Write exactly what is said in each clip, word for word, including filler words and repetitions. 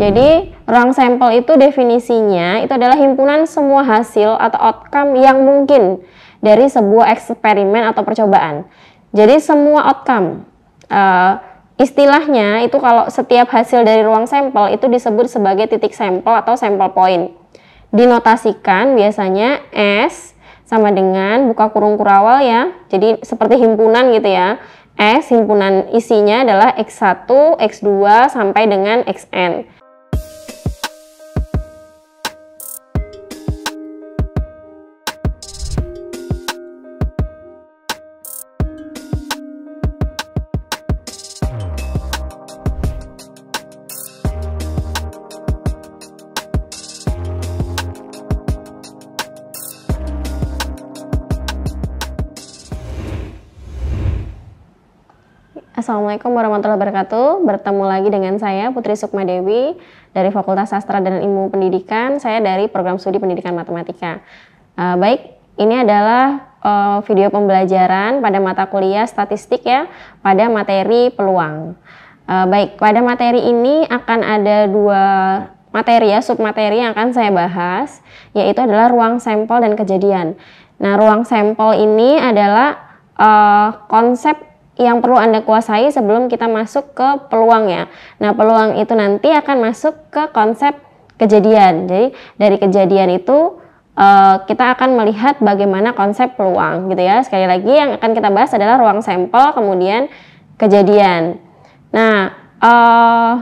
Jadi ruang sampel itu definisinya itu adalah himpunan semua hasil atau outcome yang mungkin dari sebuah eksperimen atau percobaan. Jadi semua outcome, uh, istilahnya itu kalau setiap hasil dari ruang sampel itu disebut sebagai titik sampel atau sampel point. Dinotasikan biasanya S sama dengan buka kurung kurawal ya, jadi seperti himpunan gitu ya. S himpunan isinya adalah X satu, X dua, sampai dengan X N. Assalamualaikum warahmatullahi wabarakatuh. Bertemu lagi dengan saya Putri Sukma Dewi dari Fakultas Sastra dan Ilmu Pendidikan. Saya dari Program Studi Pendidikan Matematika. Uh, baik, ini adalah uh, video pembelajaran pada mata kuliah statistik ya, pada materi peluang. Uh, baik, pada materi ini akan ada dua materi ya, submateri yang akan saya bahas, yaitu adalah ruang sampel dan kejadian. Nah, ruang sampel ini adalah uh, konsep yang perlu Anda kuasai sebelum kita masuk ke peluang ya. Nah, peluang itu nanti akan masuk ke konsep kejadian. Jadi dari kejadian itu uh, kita akan melihat bagaimana konsep peluang gitu ya. Sekali lagi yang akan kita bahas adalah ruang sampel kemudian kejadian. Nah, uh,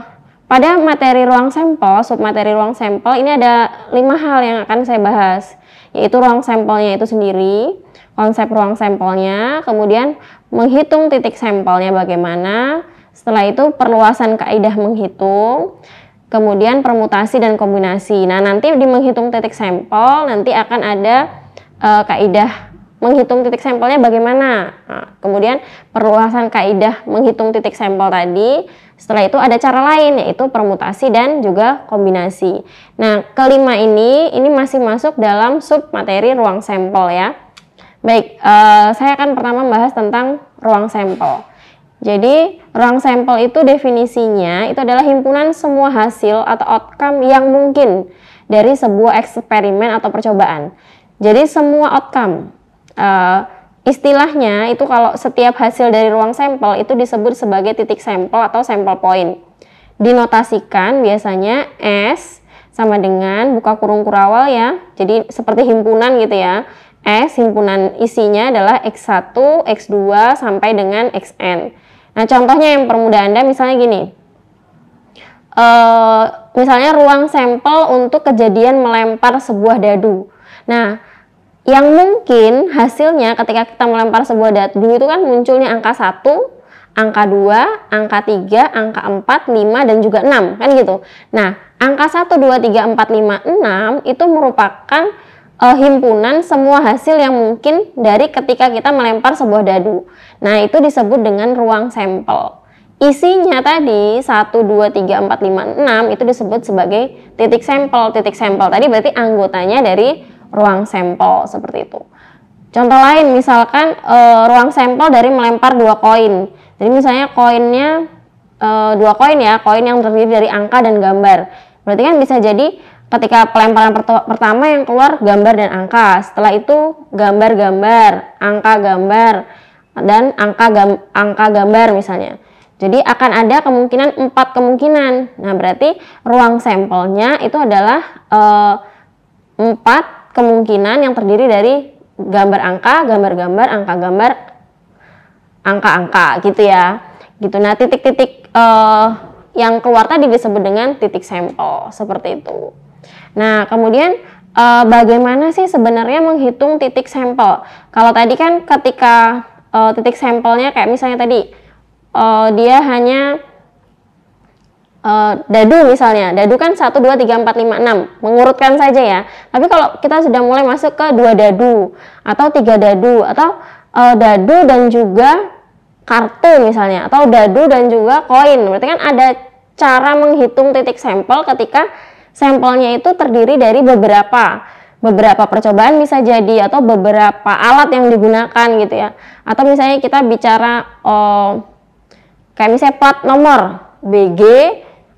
pada materi ruang sampel, submateri ruang sampel ini ada lima hal yang akan saya bahas, yaitu ruang sampelnya itu sendiri, konsep ruang sampelnya, kemudian menghitung titik sampelnya bagaimana, setelah itu perluasan kaidah menghitung, kemudian permutasi dan kombinasi. Nah, nanti di menghitung titik sampel nanti akan ada e, kaidah menghitung titik sampelnya bagaimana. Nah, kemudian perluasan kaidah menghitung titik sampel tadi, setelah itu ada cara lain yaitu permutasi dan juga kombinasi. Nah, kelima ini ini masih masuk dalam sub materi ruang sampel ya. Baik, uh, saya akan pertama membahas tentang ruang sampel. Jadi, ruang sampel itu definisinya itu adalah himpunan semua hasil atau outcome yang mungkin dari sebuah eksperimen atau percobaan. Jadi, semua outcome, uh, istilahnya itu kalau setiap hasil dari ruang sampel itu disebut sebagai titik sampel atau sampel point. Dinotasikan biasanya S sama dengan buka kurung kurawal ya, jadi seperti himpunan gitu ya. S himpunan isinya adalah X satu, X dua, sampai dengan X N. Nah, contohnya yang permudah Anda misalnya gini. E, misalnya ruang sampel untuk kejadian melempar sebuah dadu. Nah, yang mungkin hasilnya ketika kita melempar sebuah dadu itu kan munculnya angka satu, angka dua, angka tiga, angka empat, lima, dan juga enam. Kan gitu. Nah, angka satu, dua, tiga, empat, lima, enam itu merupakan Uh, himpunan semua hasil yang mungkin dari ketika kita melempar sebuah dadu. Nah, itu disebut dengan ruang sampel. Isinya tadi satu, dua, tiga, empat, lima, enam itu disebut sebagai titik sampel. Titik sampel tadi berarti anggotanya dari ruang sampel seperti itu. Contoh lain misalkan uh, ruang sampel dari melempar dua koin. Jadi misalnya koinnya uh, dua koin ya, koin yang terdiri dari angka dan gambar. Berarti kan bisa jadi ketika pelemparan pertama yang keluar gambar dan angka, setelah itu gambar-gambar, angka gambar, dan angka, gam, angka gambar misalnya. Jadi akan ada kemungkinan empat kemungkinan. Nah, berarti ruang sampelnya itu adalah empat eh, kemungkinan yang terdiri dari gambar angka, gambar-gambar, angka gambar, angka-angka gitu ya. Gitu. Nah, titik-titik eh, yang keluar tadi disebut dengan titik sampel seperti itu. Nah, kemudian e, bagaimana sih sebenarnya menghitung titik sampel? Kalau tadi kan ketika e, titik sampelnya kayak misalnya tadi e, dia hanya e, dadu misalnya. Dadu kan satu, dua, tiga, empat, lima, enam. Mengurutkan saja ya. Tapi kalau kita sudah mulai masuk ke dua dadu atau tiga dadu atau e, dadu dan juga kartu misalnya atau dadu dan juga koin. Berarti kan ada cara menghitung titik sampel ketika sampelnya itu terdiri dari beberapa beberapa percobaan bisa jadi atau beberapa alat yang digunakan gitu ya. Atau misalnya kita bicara oh, kayak misalnya plat nomor B G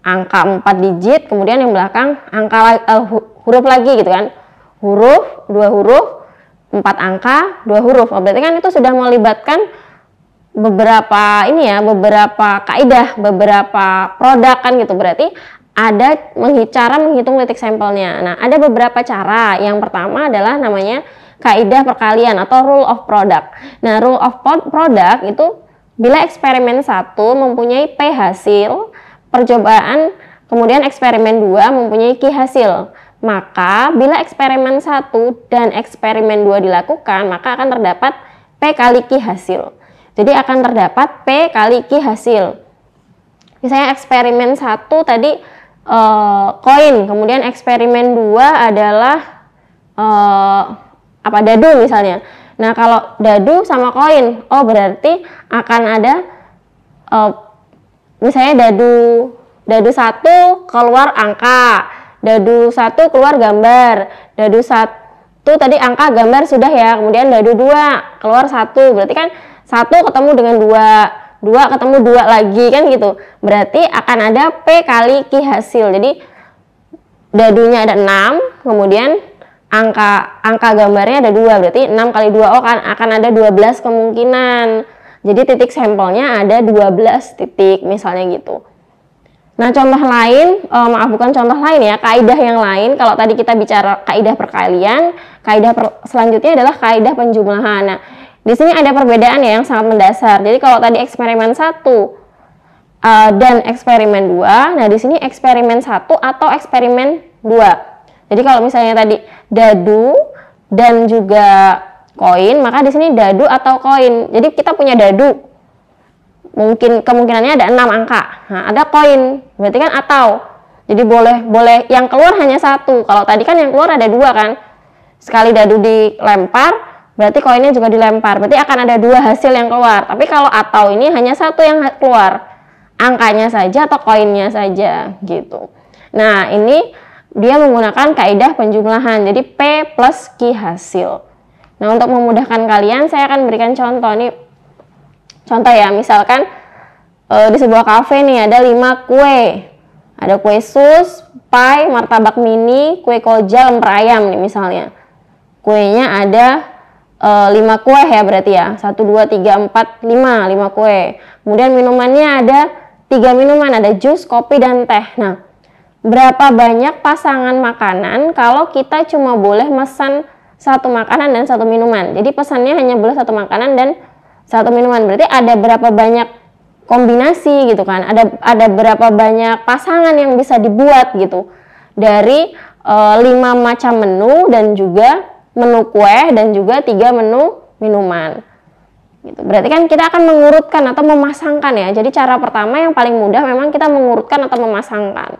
angka empat digit, kemudian yang belakang angka uh, huruf lagi gitu kan, huruf, dua huruf, empat angka, dua huruf. Oh, berarti kan itu sudah melibatkan beberapa ini ya, beberapa kaidah, beberapa produk kan gitu. Berarti ada cara menghitung titik sampelnya. Nah, ada beberapa cara. Yang pertama adalah namanya kaidah perkalian atau rule of product. Nah, rule of product itu bila eksperimen satu mempunyai P hasil, percobaan kemudian eksperimen dua mempunyai Q hasil. Maka bila eksperimen satu dan eksperimen dua dilakukan, maka akan terdapat P kali Q hasil. Jadi akan terdapat P kali Q hasil. Misalnya eksperimen satu tadi e, koin, kemudian eksperimen dua adalah e, apa dadu misalnya. Nah, kalau dadu sama koin, oh berarti akan ada e, misalnya dadu dadu satu keluar angka, dadu satu keluar gambar, dadu satu tadi angka gambar sudah ya, kemudian dadu dua keluar satu, berarti kan satu ketemu dengan dua, dua ketemu dua lagi kan gitu. Berarti akan ada P kali Q hasil. Jadi dadunya ada enam, kemudian angka angka gambarnya ada dua, berarti enam kali dua, oh kan akan ada dua belas kemungkinan. Jadi titik sampelnya ada dua belas titik misalnya gitu. Nah, contoh lain, eh, maaf bukan contoh lain ya, kaidah yang lain. Kalau tadi kita bicara kaidah perkalian, kaidah per, selanjutnya adalah kaidah penjumlahan. Nah, di sini ada perbedaan ya yang sangat mendasar. Jadi kalau tadi eksperimen satu uh, dan eksperimen dua, nah di sini eksperimen satu atau eksperimen dua. Jadi kalau misalnya tadi dadu dan juga koin, maka di sini dadu atau koin. Jadi kita punya dadu, mungkin kemungkinannya ada enam angka. Nah, ada koin, berarti kan atau. Jadi boleh boleh yang keluar hanya satu. Kalau tadi kan yang keluar ada dua kan. Sekali dadu dilempar, berarti koinnya juga dilempar, berarti akan ada dua hasil yang keluar. Tapi kalau atau ini hanya satu yang keluar, angkanya saja atau koinnya saja gitu. Nah, ini dia menggunakan kaidah penjumlahan, jadi P plus Q hasil. Nah, untuk memudahkan kalian, saya akan berikan contoh nih. Contoh ya, misalkan e, di sebuah kafe nih ada lima kue. Ada kue sus, pie, martabak mini, kue koja, lemper ayam nih misalnya. Kuenya ada lima kue ya berarti ya, satu, dua, tiga, empat, lima, lima kue. Kemudian minumannya ada tiga minuman, ada jus, kopi, dan teh. Nah, berapa banyak pasangan makanan kalau kita cuma boleh pesan satu makanan dan satu minuman? Jadi pesannya hanya boleh satu makanan dan satu minuman, berarti ada berapa banyak kombinasi gitu kan, ada, ada berapa banyak pasangan yang bisa dibuat gitu dari e, lima macam menu dan juga menu kue dan juga tiga menu minuman gitu. Berarti kan kita akan mengurutkan atau memasangkan ya. Jadi cara pertama yang paling mudah memang kita mengurutkan atau memasangkan.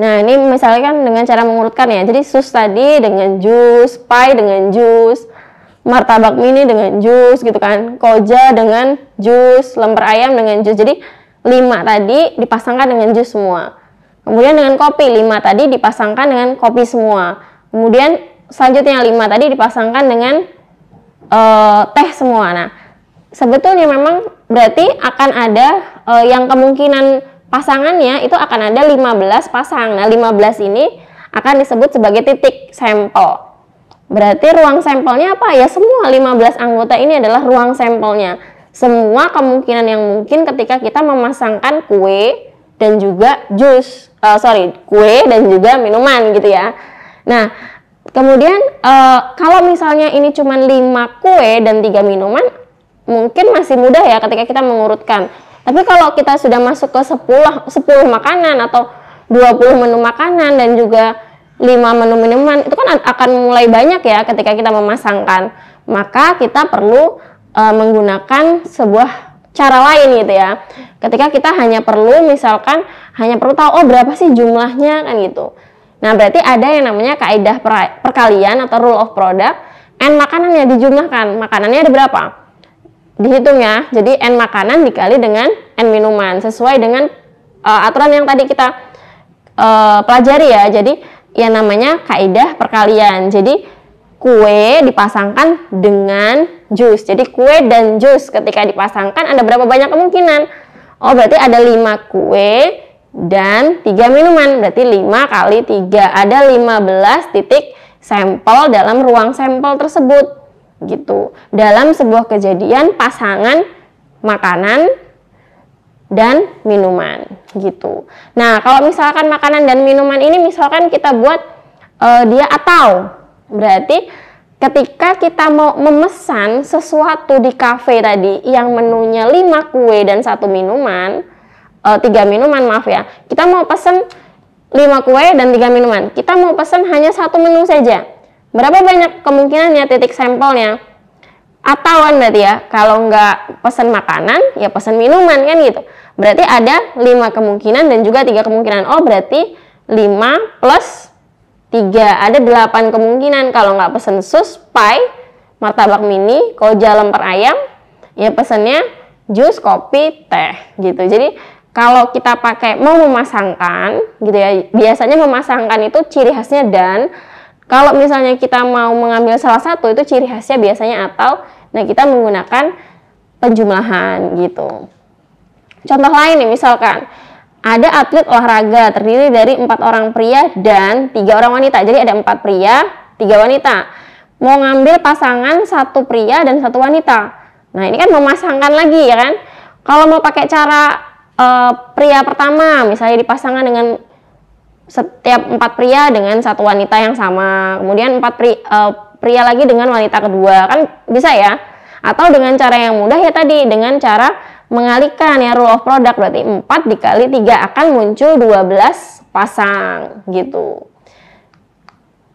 Nah, ini misalnya kan dengan cara mengurutkan ya. Jadi sus tadi dengan jus, pie dengan jus, martabak mini dengan jus gitu kan, koja dengan jus, lemper ayam dengan jus. Jadi lima tadi dipasangkan dengan jus semua. Kemudian dengan kopi, lima tadi dipasangkan dengan kopi semua. Kemudian selanjutnya yang lima tadi dipasangkan dengan e, teh semua. Nah, sebetulnya memang berarti akan ada e, yang kemungkinan pasangannya itu akan ada lima belas pasang. Nah, lima belas ini akan disebut sebagai titik sampel. Berarti ruang sampelnya apa? Ya, semua lima belas anggota ini adalah ruang sampelnya. Semua kemungkinan yang mungkin ketika kita memasangkan kue dan juga jus, e, sorry, kue dan juga minuman gitu ya. Nah, kemudian e, kalau misalnya ini cuma lima kue dan tiga minuman, mungkin masih mudah ya ketika kita mengurutkan. Tapi kalau kita sudah masuk ke sepuluh makanan atau dua puluh menu makanan dan juga lima menu minuman, itu kan akan mulai banyak ya ketika kita memasangkan. Maka kita perlu e, menggunakan sebuah cara lain gitu ya. Ketika kita hanya perlu misalkan hanya perlu tahu oh berapa sih jumlahnya kan gitu. Nah, berarti ada yang namanya kaidah perkalian atau rule of product. N makanannya dijumlahkan, makanannya ada berapa? Dihitung ya, jadi N makanan dikali dengan N minuman, sesuai dengan uh, aturan yang tadi kita uh, pelajari ya. Jadi yang namanya kaidah perkalian, jadi kue dipasangkan dengan jus. Jadi kue dan jus ketika dipasangkan ada berapa banyak kemungkinan? Oh berarti ada lima kue dan tiga minuman, berarti lima kali tiga, ada lima belas titik sampel dalam ruang sampel tersebut gitu. Dalam sebuah kejadian pasangan makanan dan minuman gitu. Nah, kalau misalkan makanan dan minuman ini misalkan kita buat uh, dia atau, berarti ketika kita mau memesan sesuatu di kafe tadi yang menunya lima kue dan satu minuman, e, tiga minuman maaf ya, kita mau pesen lima kue dan tiga minuman, kita mau pesen hanya satu menu saja. Berapa banyak kemungkinannya titik sampelnya? Atauan berarti ya, kalau nggak pesen makanan, ya pesen minuman kan gitu. Berarti ada lima kemungkinan dan juga tiga kemungkinan. Oh berarti lima plus tiga, ada delapan kemungkinan kalau nggak pesen sus, pie, martabak mini, koja lemper ayam, ya pesennya jus, kopi, teh gitu. Jadi kalau kita pakai mau memasangkan gitu ya, biasanya memasangkan itu ciri khasnya dan, kalau misalnya kita mau mengambil salah satu itu ciri khasnya biasanya atau, nah kita menggunakan penjumlahan gitu. Contoh lain nih misalkan, ada atlet olahraga terdiri dari empat orang pria dan tiga orang wanita. Jadi ada empat pria, tiga wanita. Mau ngambil pasangan satu pria dan satu wanita. Nah ini kan memasangkan lagi ya kan. Kalau mau pakai cara e, pria pertama, misalnya dipasangkan dengan setiap empat pria dengan satu wanita yang sama. Kemudian empat pria, e, pria lagi dengan wanita kedua, kan bisa ya. Atau dengan cara yang mudah ya tadi, dengan cara mengalihkan ya, rule of product, berarti empat dikali tiga akan muncul dua belas pasang gitu.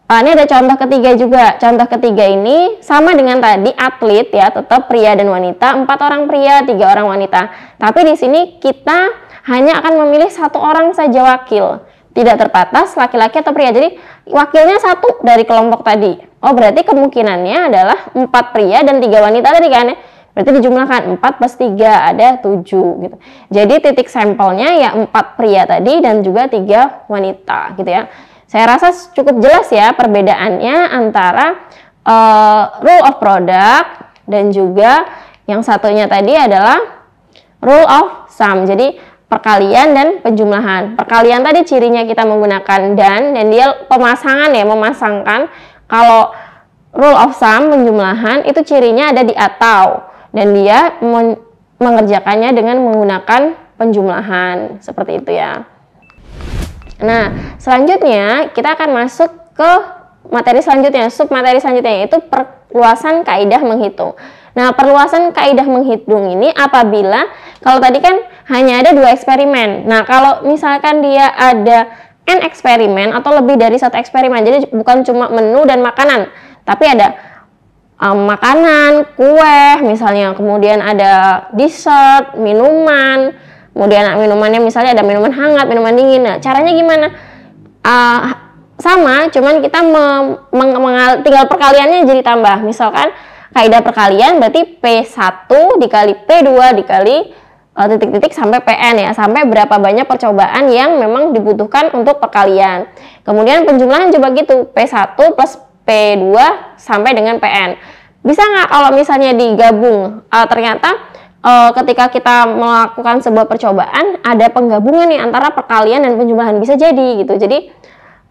Nah, ini ada contoh ketiga juga. Contoh ketiga ini sama dengan tadi atlet ya, tetap pria dan wanita, empat orang pria, tiga orang wanita. Tapi di sini kita hanya akan memilih satu orang saja wakil. Tidak terbatas laki-laki atau pria. Jadi wakilnya satu dari kelompok tadi. Oh, berarti kemungkinannya adalah empat pria dan tiga wanita tadi kan ya. Berarti dijumlahkan empat plus tiga ada tujuh gitu. Jadi titik sampelnya ya empat pria tadi dan juga tiga wanita gitu ya. Saya rasa cukup jelas ya perbedaannya antara uh, rule of product dan juga yang satunya tadi adalah rule of sum. Jadi perkalian dan penjumlahan. Perkalian tadi cirinya kita menggunakan dan dan dia pemasangan ya, memasangkan. Kalau rule of sum penjumlahan itu cirinya ada di atau. Dan dia mengerjakannya dengan menggunakan penjumlahan, seperti itu ya. Nah, selanjutnya kita akan masuk ke materi selanjutnya. Submateri selanjutnya yaitu perluasan kaidah menghitung. Nah, perluasan kaidah menghitung ini apabila, kalau tadi kan hanya ada dua eksperimen. Nah, kalau misalkan dia ada n eksperimen atau lebih dari satu eksperimen, jadi bukan cuma menu dan makanan, tapi ada Um, makanan, kue misalnya, kemudian ada dessert, minuman, kemudian minumannya misalnya ada minuman hangat, minuman dingin. Nah, caranya gimana? Uh, sama, cuman kita tinggal perkaliannya jadi tambah. Misalkan kaidah perkalian berarti P satu dikali P dua dikali titik-titik uh, sampai P N ya, sampai berapa banyak percobaan yang memang dibutuhkan untuk perkalian. Kemudian penjumlahan coba gitu, P satu plus P dua sampai dengan P N. Bisa nggak kalau misalnya digabung? E, ternyata e, ketika kita melakukan sebuah percobaan ada penggabungan nih antara perkalian dan penjumlahan, bisa jadi gitu. Jadi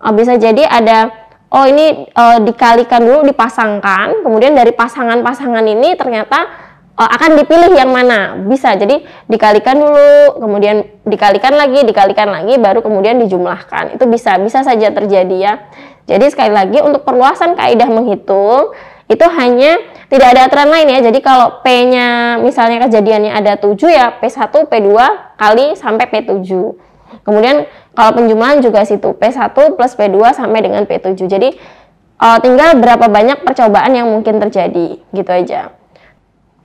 e, bisa jadi ada, oh ini e, dikalikan dulu, dipasangkan, kemudian dari pasangan-pasangan ini ternyata e, akan dipilih yang mana. Bisa jadi dikalikan dulu, kemudian dikalikan lagi, dikalikan lagi, baru kemudian dijumlahkan. Itu bisa, bisa saja terjadi ya. Jadi sekali lagi untuk perluasan kaidah menghitung itu hanya, tidak ada aturan lain ya. Jadi kalau P-nya misalnya kejadiannya ada tujuh ya P satu, P dua kali sampai P tujuh. Kemudian kalau penjumlahan juga situ P satu plus P dua sampai dengan P tujuh. Jadi tinggal berapa banyak percobaan yang mungkin terjadi gitu aja.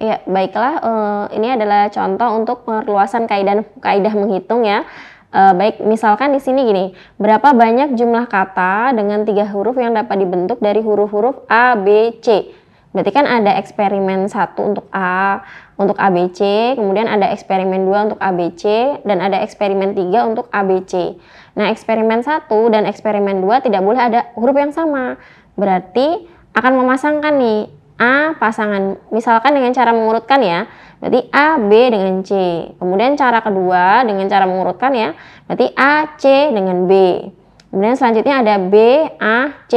Ya baiklah, ini adalah contoh untuk perluasan kaidah kaidah menghitung ya. Uh, baik, misalkan di sini gini, berapa banyak jumlah kata dengan tiga huruf yang dapat dibentuk dari huruf-huruf A, B, C. Berarti kan ada eksperimen satu untuk A, untuk A B C, kemudian ada eksperimen dua untuk A B C, dan ada eksperimen tiga untuk A B C. Nah, eksperimen satu dan eksperimen dua tidak boleh ada huruf yang sama. Berarti akan memasangkan nih A pasangan, misalkan dengan cara mengurutkan ya, berarti A, B dengan C. Kemudian cara kedua dengan cara mengurutkan ya, berarti A, C dengan B. Kemudian selanjutnya ada B, A, C.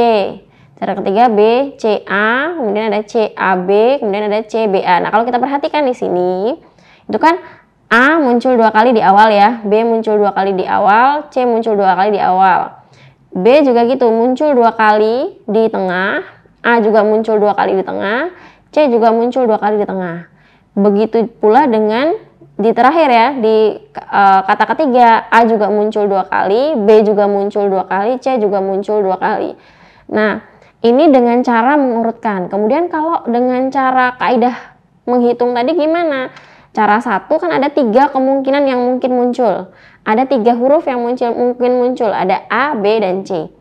Cara ketiga B, C, A, kemudian ada C, A, B, kemudian ada C, B, A. Nah kalau kita perhatikan di sini, itu kan A muncul dua kali di awal ya, B muncul dua kali di awal, C muncul dua kali di awal. B juga gitu, muncul dua kali di tengah. A juga muncul dua kali di tengah, C juga muncul dua kali di tengah. Begitu pula dengan di terakhir ya, di e, kata ketiga, A juga muncul dua kali, B juga muncul dua kali, C juga muncul dua kali. Nah, ini dengan cara mengurutkan. Kemudian kalau dengan cara kaidah menghitung tadi gimana? Cara satu kan ada tiga kemungkinan yang mungkin muncul. Ada tiga huruf yang muncul, mungkin muncul, ada A, B, dan C.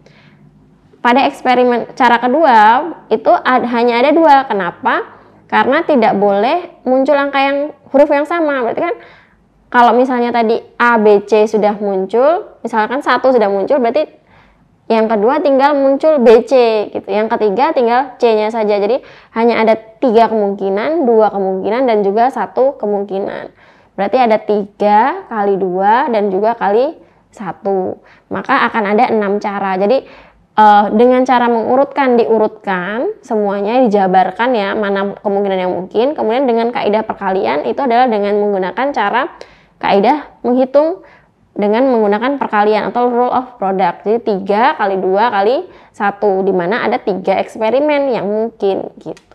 Pada eksperimen cara kedua itu ad, hanya ada dua. Kenapa? Karena tidak boleh muncul angka yang huruf yang sama. Berarti kan kalau misalnya tadi A, B, C sudah muncul, misalkan satu sudah muncul, berarti yang kedua tinggal muncul B, C gitu. Yang ketiga tinggal C-nya saja. Jadi hanya ada tiga kemungkinan, dua kemungkinan, dan juga satu kemungkinan. Berarti ada tiga kali dua dan juga kali satu. Maka akan ada enam cara. Jadi Uh, dengan cara mengurutkan, diurutkan semuanya, dijabarkan ya mana kemungkinan yang mungkin. Kemudian dengan kaidah perkalian itu adalah dengan menggunakan cara kaidah menghitung dengan menggunakan perkalian atau rule of product. Jadi tiga kali dua kali satu, dimana ada tiga eksperimen yang mungkin gitu.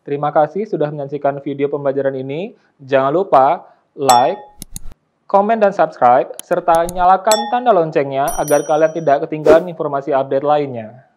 Terima kasih sudah menyaksikan video pembelajaran ini. Jangan lupa like, komen dan subscribe, serta nyalakan tanda loncengnya agar kalian tidak ketinggalan informasi update lainnya.